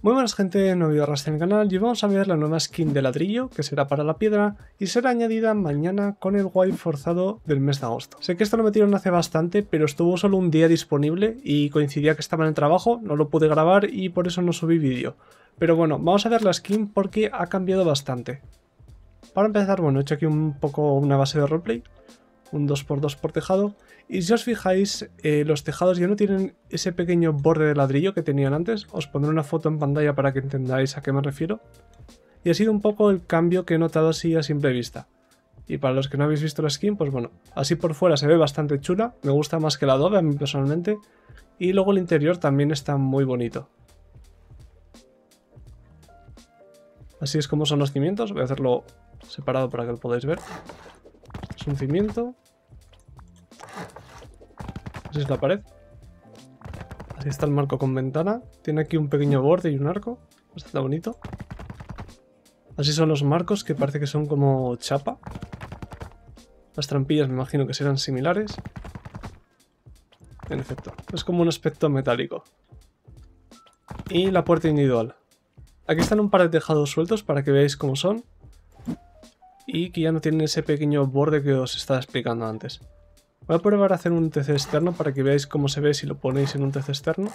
Muy buenas gente, nuevo video en el canal y vamos a ver la nueva skin de ladrillo que será para la piedra y será añadida mañana con el wipe forzado del mes de agosto. Sé que esto lo metieron hace bastante, pero estuvo solo un día disponible y coincidía que estaba en el trabajo, no lo pude grabar y por eso no subí vídeo. Pero bueno, vamos a ver la skin porque ha cambiado bastante. Para empezar, bueno, he hecho aquí un poco una base de roleplay, un 2x2 por tejado. Y si os fijáis, los tejados ya no tienen ese pequeño borde de ladrillo que tenían antes. Os pondré una foto en pantalla para que entendáis a qué me refiero. Y ha sido un poco el cambio que he notado así a simple vista. Y para los que no habéis visto la skin, pues bueno, así por fuera se ve bastante chula. Me gusta más que la adobe a mí personalmente. Y luego el interior también está muy bonito. Así es como son los cimientos. Voy a hacerlo separado para que lo podáis ver. Es un cimiento. Así es la pared. Así está el marco con ventana. Tiene aquí un pequeño borde y un arco. Bastante bonito. Así son los marcos, que parece que son como chapa. Las trampillas me imagino que serán similares. En efecto, es como un aspecto metálico. Y la puerta individual. Aquí están un par de tejados sueltos para que veáis cómo son. Y que ya no tienen ese pequeño borde que os estaba explicando antes. Voy a probar a hacer un TC externo para que veáis cómo se ve si lo ponéis en un TC externo.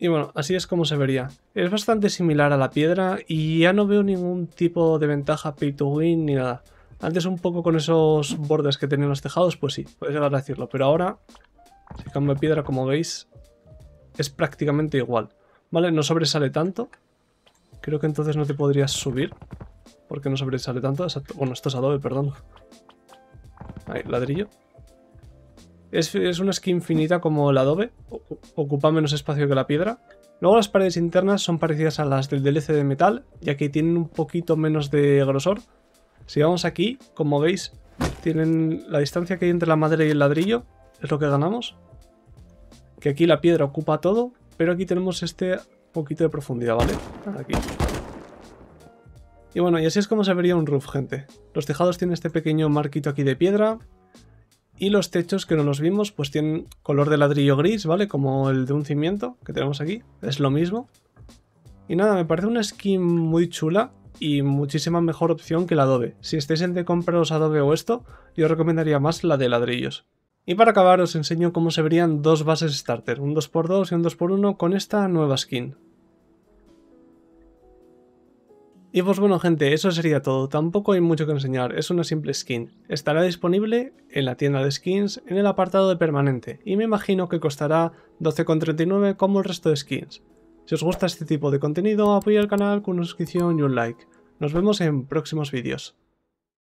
Y bueno, así es como se vería. Es bastante similar a la piedra y ya no veo ningún tipo de ventaja pay to win ni nada. Antes un poco con esos bordes que tenían los tejados, pues sí, podéis llegar a decirlo. Pero ahora, si cambio de piedra, como veis, es prácticamente igual. ¿Vale? No sobresale tanto. Creo que entonces no te podrías subir porque no sobresale tanto. Bueno, esto es adobe, perdón. Ahí, ladrillo. Es una skin finita como el adobe, ocupa menos espacio que la piedra. Luego las paredes internas son parecidas a las del DLC de metal, ya que tienen un poquito menos de grosor. Si vamos aquí, como veis, tienen la distancia que hay entre la madera y el ladrillo, es lo que ganamos. Que aquí la piedra ocupa todo, pero aquí tenemos este poquito de profundidad, ¿vale? Aquí. Y bueno, y así es como se vería un roof, gente. Los tejados tienen este pequeño marquito aquí de piedra. Y los techos, que no los vimos, pues tienen color de ladrillo gris, ¿vale? Como el de un cimiento que tenemos aquí. Es lo mismo. Y nada, me parece una skin muy chula y muchísima mejor opción que la adobe. Si estáis entre compraros adobe o esto, yo os recomendaría más la de ladrillos. Y para acabar os enseño cómo se verían dos bases starter, un 2x2 y un 2x1 con esta nueva skin. Y pues bueno gente, eso sería todo, tampoco hay mucho que enseñar, es una simple skin. Estará disponible en la tienda de skins en el apartado de permanente y me imagino que costará 12,39 como el resto de skins. Si os gusta este tipo de contenido, apoyad el canal con una suscripción y un like. Nos vemos en próximos vídeos.